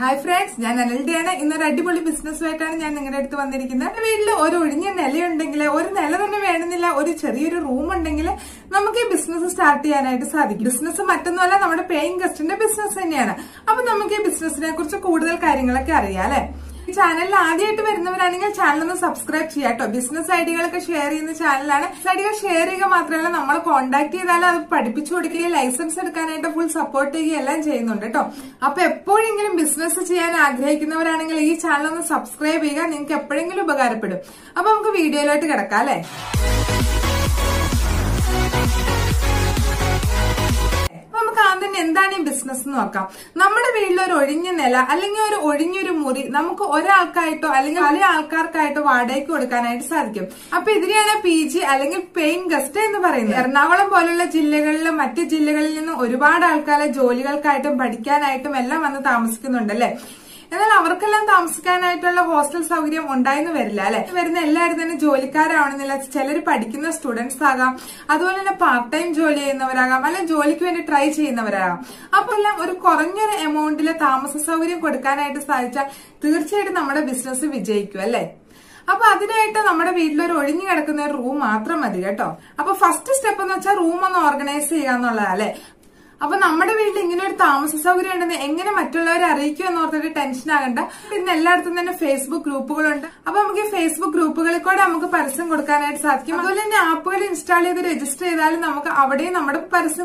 Hi friends, I am Anil Diana. I am a business worker. I am a business worker. If you want to subscribe to this channel, now we will get to the video. Business Noka. Number Villa Ordinella, Alinger Ordinary Muri, Namco or Alcaito, Alingali Alcarcaito, Vade, Kodakanite Sarkim. A Pedriana PG, Aling paying Gusta in the Varina, Navala Polola, Gillegal, Matti Gillegal, Urubad Alcala, Jolial Kaitum, Badikan item, Elam and the Thamskin on the left. And then Thamskanite or hostel Savium on Dino Verla, where Nella than a Jolicar around the Celery Padikina students saga, other than a part time Jolie in the Varaga, and a Jolic and a tri chain in the Varaga. Upon a coroner amount till a Thamas Savium Kodakanite Salcha, Thirchate number business with Jake. Now, we will be able to get a room. The first step is to organize the room. Now, we will be able to get the tension in Facebook group. Facebook group. We will install the register and the person.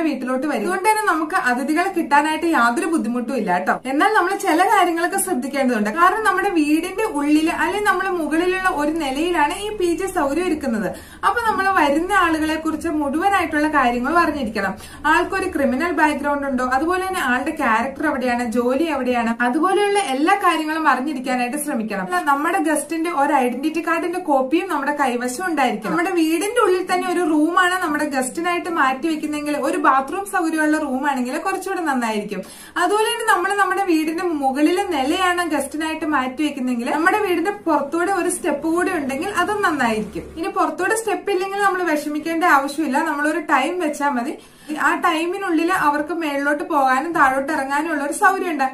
We will be Kitanati Yadri Budmutu Ilata. And then Namla Chella Haringlaka Subdikan under Karan numbered weed into Ulila, Ali Namla Mugalilla or Nelly, and a peaches Sauri Kanada. Upon Namala Virin the Algala Kurcha Mudu and Itola Karing or Nikana. Alcor criminal background under Adwala and Alta character of Diana, Jolie Avadiana, Adwala Ella Karingal Marnikan at Sramikana. Namada Gustin or identity card in a copy of Namada Kaivashun Direct. Namada weed into Ulithan or a room and Namada Gustin item active or a bathroom Sauriola room and Nanairikim. Adolin number weed in the Mugalil and Nelly and a Gustinite might take in England. Number weed in the Porthoda or a step wood and Dangle other Nanairikim. In a Porthoda step pilling and number Vashimik and Avashilla, number time Vechamadi. Our time in Ulilla, our Kamelo to Pogan and Taro Tarangan or Saurienda.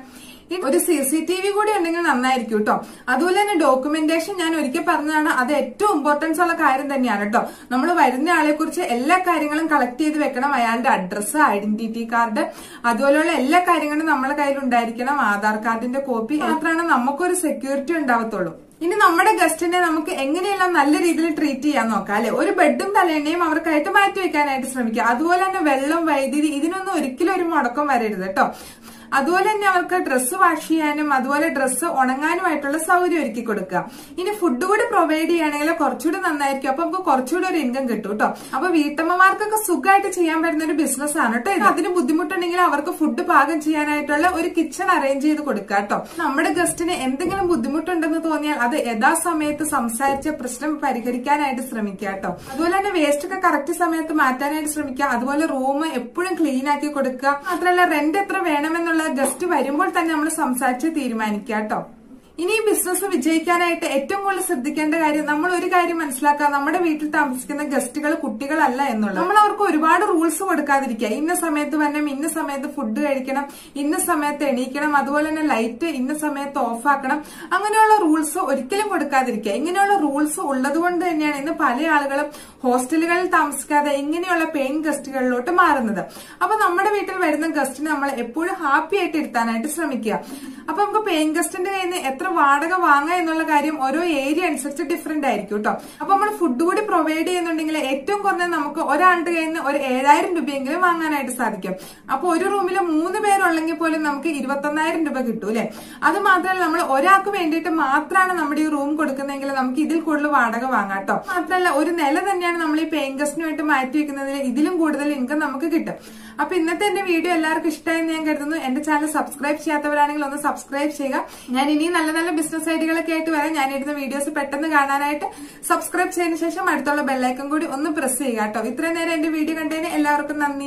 It was a CCTV good ending and Americuto. Adulan documentation and Urika Parnana are the two importance of a car in the Nyanato. Number of Idina Alakurcha, Ella Karingal and collected the Vekana and address identity card. Adola Ella Karingal and Namakairun Diricana, Adar card in the copy, Atrana Namakor security and Davatolo. In the number of Gustin and Namuka treaty and Okale, or a bedroom the name of our Kaitamatic and Itisamica, Adulan and a well of Vaidi, Idino, Ricular Modacom, married the top. Adolan never dress of Ashi and a Maduala dress on a Vitala Sauri Koduka. In a food do provide Anela Corchuda and the Kapamko Corchuda in Gangatuta. Above Vitama Marka Suka at Chiam and business anata, Adin Budimutanaka food to Pagan Chianitala or a kitchen arrange the Kodukato. Numbered Gustin, anything in Budimutan and the Tonia, other Eda Samet, some sides, President Parikarica and Sramicato. Adolan waste a character Samet, Matan and Sramica, Adola Roma, a put and clean Aki Koduka, Atrala Rendetra Venom. Just to variable than number some such a theory manicato. In a business of Jacanite, Etumulus of the Candida, Namurikariman Slaka, Namada Vital Tamskin, the Gustical, Kutical Alla, and Namaka Rivada rules over Kadrika, in the Sametha Vanam, in the Sametha food, in the Sametha, Nikana, Madual and a light, in the Sametha of Hakana, Anganola rules over Kadrika, Inganola rules, Uladu and the Pali Algala, Hostilical Tamska, the Inganola paying Gustical Lotamar another. Upon Namada Vital Vedan Gustinam, a poor happy at it than at Islamicia. Upon paying Gustin. Vadaga Vanga and Olagarium or area and such a different director. Upon food do provide in the Etum or Namaka or Andrain or Air to Bingle Manga at Sarkim. A poor room will moon the bear or Langapol and Namka Irvatana and Bagitule. Other Matra Lamla Oraku ended a Matra and Namadi room Kodakanangal Namki Idil Kodla Vadaga Vangata. Matra or an eleven and Namli paying us to Matik and the Idilim go to the Linka Namaka Gitta. Up in the video, Ella Krishna and the channel subscribe Shatavangal on the subscribe Shega and in business ideas കേട്ട് വരാൻ ഞാൻ ഇടുന്ന videos പെട്ടെന്ന് കാണാനായിട്ട് subscribe ചെയ്യുന്ന ശേഷം അടുത്തുള്ള bell icon കൂടി ഒന്ന് പ്രസ് ചെയ്യുക ട്ടോ ഇത്രനേരം എൻ്റെ വീഡിയോ കണ്ടതിന് എല്ലാവർക്കും നന്ദി